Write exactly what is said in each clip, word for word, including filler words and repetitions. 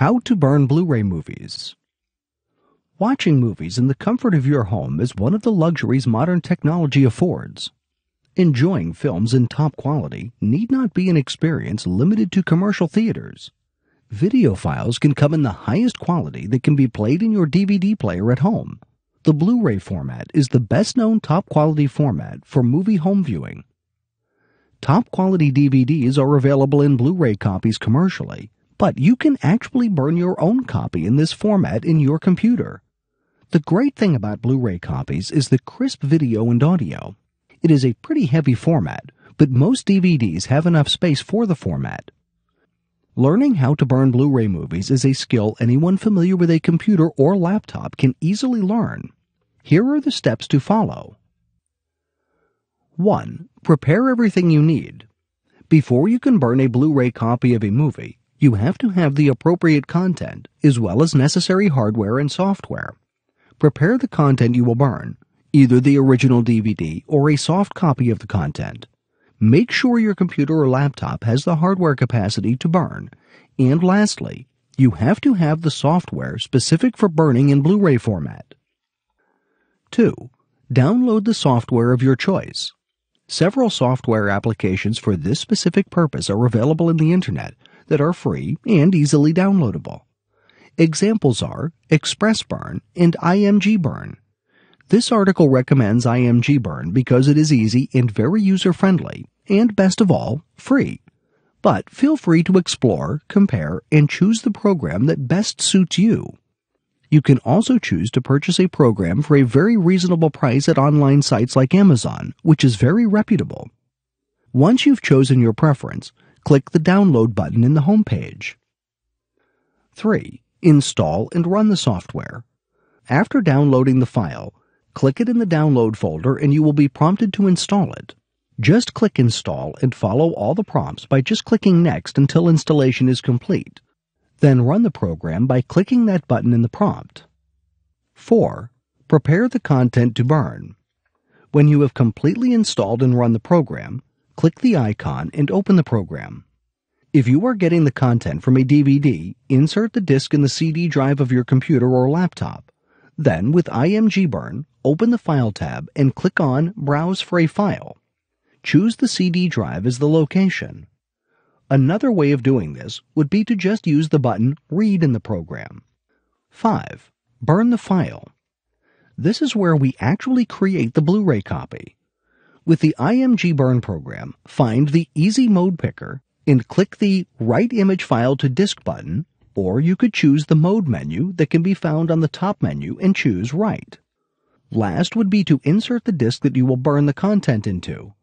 How to burn Blu-ray movies. Watching movies in the comfort of your home is one of the luxuries modern technology affords. Enjoying films in top quality need not be an experience limited to commercial theaters. Video files can come in the highest quality that can be played in your D V D player at home. The Blu-ray format is the best-known top-quality format for movie home viewing. Top-quality D V Ds are available in Blu-ray copies commercially, but you can actually burn your own copy in this format in your computer. The great thing about Blu-ray copies is the crisp video and audio. It is a pretty heavy format, but most D V Ds have enough space for the format. Learning how to burn Blu-ray movies is a skill anyone familiar with a computer or laptop can easily learn. Here are the steps to follow. one. Prepare everything you need. Before you can burn a Blu-ray copy of a movie, you have to have the appropriate content, as well as necessary hardware and software. Prepare the content you will burn, either the original D V D or a soft copy of the content. Make sure your computer or laptop has the hardware capacity to burn. And lastly, you have to have the software specific for burning in Blu-ray format. two. Download the software of your choice. Several software applications for this specific purpose are available in the Internet that are free and easily downloadable. Examples are Express Burn and I M G Burn. This article recommends I M G Burn because it is easy and very user-friendly, and best of all, free. But feel free to explore, compare, and choose the program that best suits you. You can also choose to purchase a program for a very reasonable price at online sites like Amazon, which is very reputable. Once you've chosen your preference, click the download button in the home page. three. Install and run the software. After downloading the file, click it in the download folder and you will be prompted to install it. Just click install and follow all the prompts by just clicking next until installation is complete. Then run the program by clicking that button in the prompt. four. Prepare the content to burn. When you have completely installed and run the program, click the icon and open the program. If you are getting the content from a D V D, insert the disk in the C D drive of your computer or laptop. Then, with I M G Burn, open the File tab and click on Browse for a File. Choose the C D drive as the location. Another way of doing this would be to just use the button Read in the program. five. Burn the file. This is where we actually create the Blu-ray copy. With the I M G Burn program, find the Easy Mode Picker and click the Write Image File to Disk button, or you could choose the Mode menu that can be found on the top menu and choose Write. Last would be to insert the disk that you will burn the content into.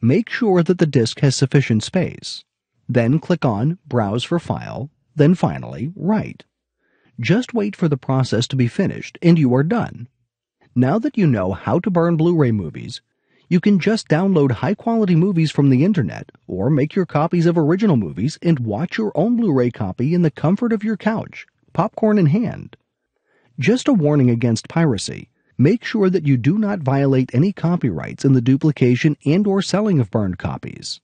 Make sure that the disk has sufficient space. Then click on Browse for File, then finally Write. Just wait for the process to be finished and you are done. Now that you know how to burn Blu-ray movies, you can just download high-quality movies from the Internet or make your copies of original movies and watch your own Blu-ray copy in the comfort of your couch, popcorn in hand. Just a warning against piracy. Make sure that you do not violate any copyrights in the duplication and or selling of burned copies.